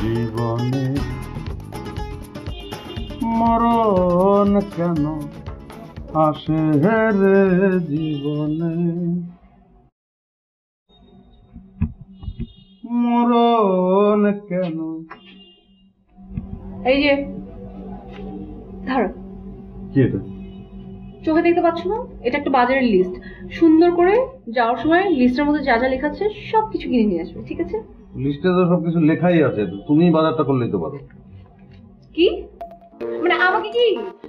জীবনে মরণ কেন আসে রে জীবনে, মরণ কেন। এই যে ধরো, কি এটা চোখে দেখতে পাচ্ছ না? এটা একটা বাজারের লিস্ট। সুন্দর করে যাওয়ার সময় লিস্টের মধ্যে যা যা লেখা আছে সবকিছু কিনে নিয়ে আসবে, ঠিক আছে? লিস্টে তো সবকিছু লেখাই আছে, তুমি বাজারটা করে নিতে পারো। কি মানে আমাকে কি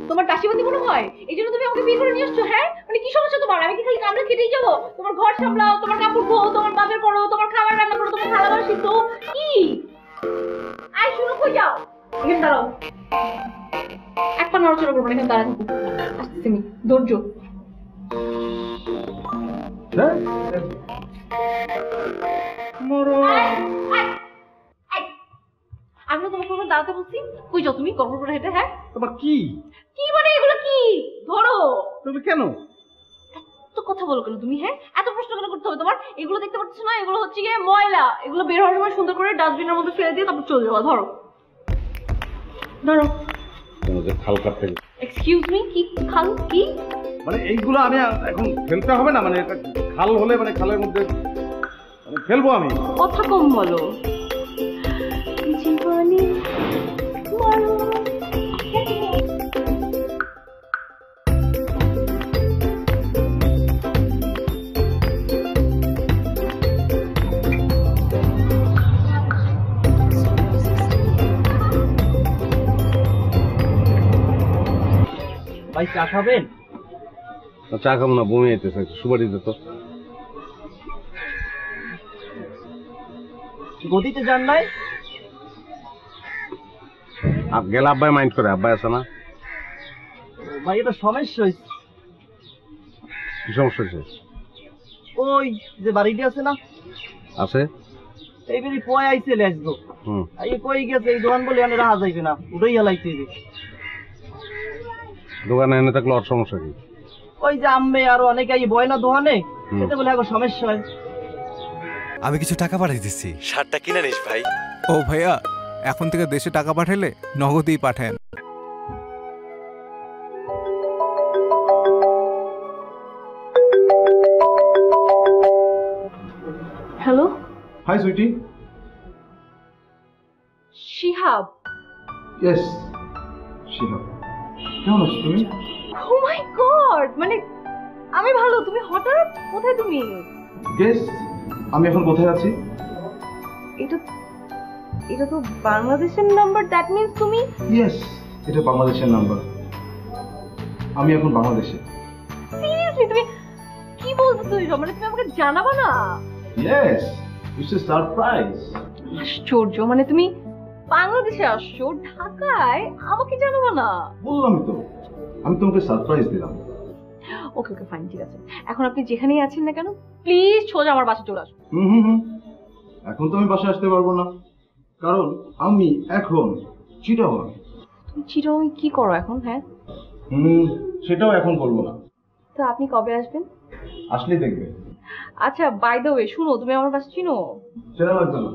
তোমার দাসীবন্দী মনে হয়? এইজন্য তুমি আমাকে বিয়ে করে নিয়ে আসছো? হ্যাঁ, মানে কি সমস্যা তোমার? আমি কি খালি কামড়া খেটেই যাবো? তোমার ঘর সামলাও, তোমার কাপড় ধোও, তোমার বাজার করো, তোমার খাবার রান্না করো, তোমার থালা বাসি তো কি আয় শুনো কই যাও। এখানে দাঁড়াও, একটা নড়াচড়া করবো না, এখানে দাঁড়াও। তুমি ধৈর্য আমি তোমাকে ওখানে দাঁড়াতে বলছি। কই যাও তুমি গল্প করে হেঁটে। হ্যাঁ তোমার কি কি মানে এগুলো কি? ধরো তুমি কেন এত কথা বলো কেন তুমি? হ্যাঁ এত প্রশ্ন কেন করতে হবে তোমার? এগুলো দেখতে পাচ্ছ না? এগুলো হচ্ছে গিয়ে ময়লা। এগুলো বের হওয়ার সময় সুন্দর করে ডাস্টবিনের মধ্যে ফেলে দিয়ে তারপর চলে যাওয়া। ধরো ধরো তোমাদের খাল কাটতে। এক্সকিউজ মি, কি খাল? কি মানে এইগুলো আমি এখন ফেলতে হবে না? মানে খাল হলে মানে খালের মধ্যে ফেলবো আমি? কথা কম বলো। চা খাবেন? চা খাবো না, বমি আইতেছে। সুপারি দে তো। গদিতে যান নাই? আপ গেল আব্বাই মাইন্ড করে। আব্বাই আছে না ভাই? এটা সমস্যা হইছে। কি সমস্যা হইছে? ওই যে বাড়িটি আছে না? আছে। এইবারই কই আইছে লেসগো। এই কই গেছে? এই দোকান বলে এনে রাহা যাইবে না, উড়াই লাইতে দে। দোকানে এনে থাকলে আর সমস্যা কি? ওই যে আম্মে আর অনেকে আই বয় না দোকানে, এতে বলে এখন সমস্যা হয়। আমি কিছু টাকা পাঠাই দিছি, শার্টটা কিনে নিস ভাই। ও ভাইয়া, এখন থেকে দেশে টাকা পাঠাইলে নগদেই পাঠান। Hello, hi sweetie. Shihab? Yes Shihab. কেমন আছো তুমি? ও মাই গড, মানে আমি ভালো। তুমি হঠাৎ কোথায়? তুমি গেস আমি এখন কোথায় আছি? এটা এটা তো বাংলাদেশের নাম্বার। দ্যাট মিন্স তুমি? ইয়েস, এটা বাংলাদেশের নাম্বার। আমি এখন বাংলাদেশে। সিরিয়াসলি তুমি কি বলছো? মানে তুমি আমাকে জানাবা না? Yes, it's a surprise. আশ্চর্য, মানে তুমি বাংলাদেশে আসছো, ঢাকায়, আমাকে জানাবো না? বললাম তো, আমি তোমাকে সারপ্রাইজ দিলাম। ওকে ওকে ফাইন, ঠিক আছে। এখন আপনি যেখানেই আছেন না কেন, প্লিজ সোজা আমার বাসায় চলে আসুন। এখন তো আমি বাসায় আসতে পারবো না, কারণ আমি এখন চিটাগং। তুমি চিটাগং কি করো এখন? হ্যাঁ সেটাও এখন বলবো না। তো আপনি কবে আসবেন? আসলে দেখবে। আচ্ছা বাই দ্য ওয়ে শুনো, তুমি আমার বাসা চিনো? সেটা লাগবে না,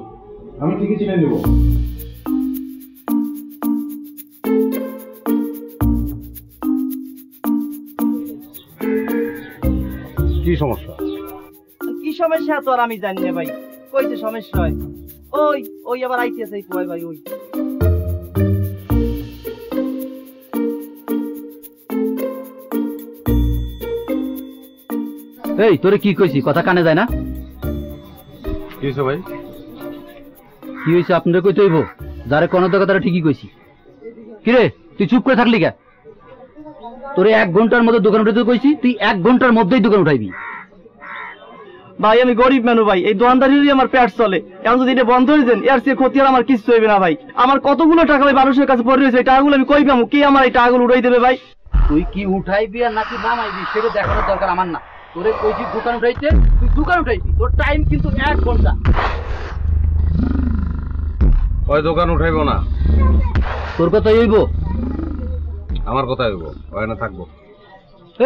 আমি ঠিকই চিনে নেবো। কি সমস্যা? কি সমস্যা তো আর আমি জানি না ভাই। কই যে সমস্যা হয়? ওই ওই আবার আইতেছে এই কই ভাই। ওই এই তোরে কি কইছি? কথা কানে যায় না? কি হইছে ভাই? কি হইছে আপনারে কই তইবো? যারে কোন দরকার তারে ঠিকই কইছি। কি রে তুই চুপ করে থাকলি কেন? তোরে এক ঘন্টার মধ্যে দোকান উঠাতে কইছি, তুই এক ঘন্টার মধ্যেই দোকান উঠাইবি। ভাই আমি গরিব মানুষ ভাই, এই দোকানদারিরই আমার পেট চলে। এখন যদি এটা বন্ধ হয়ে যায় এর চেয়ে ক্ষতি আর আমার কিছু হইবে না ভাই। আমার কতগুলো টাকা ভাই মানুষের কাছে পড়ে রয়েছে, এই টাকাগুলো আমি কই পাবো? কে আমার এই টাকাগুলো উঠাই দেবে ভাই? তুই কি উঠাইবি আর নাকি নামাইবি সেটা দেখানোর দরকার আমার না। তোরে কইছি দোকান উঠাইতে, তুই দোকান উঠাইবি। তোর টাইম কিন্তু এক ঘন্টা। ওই দোকান উঠাইবো না। তোর কথা হইবো? আমার কথা হইব? ওখানে থাকবো।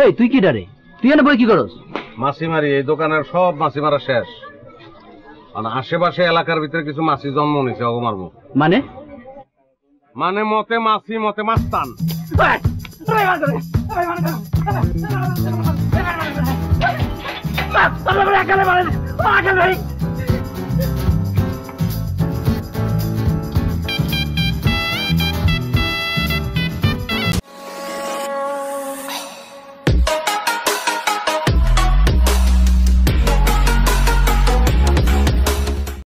এই তুই কি ডারে? তুই এনে বই কি করস? মাছি মারি। এই দোকানের সব মাছি মারা শেষ। আর আশেপাশে এলাকার ভিতরে কিছু মাছি জন্ম নিছে ওগো মারবো মানে মানে মতে মাছি মতে মাস্তান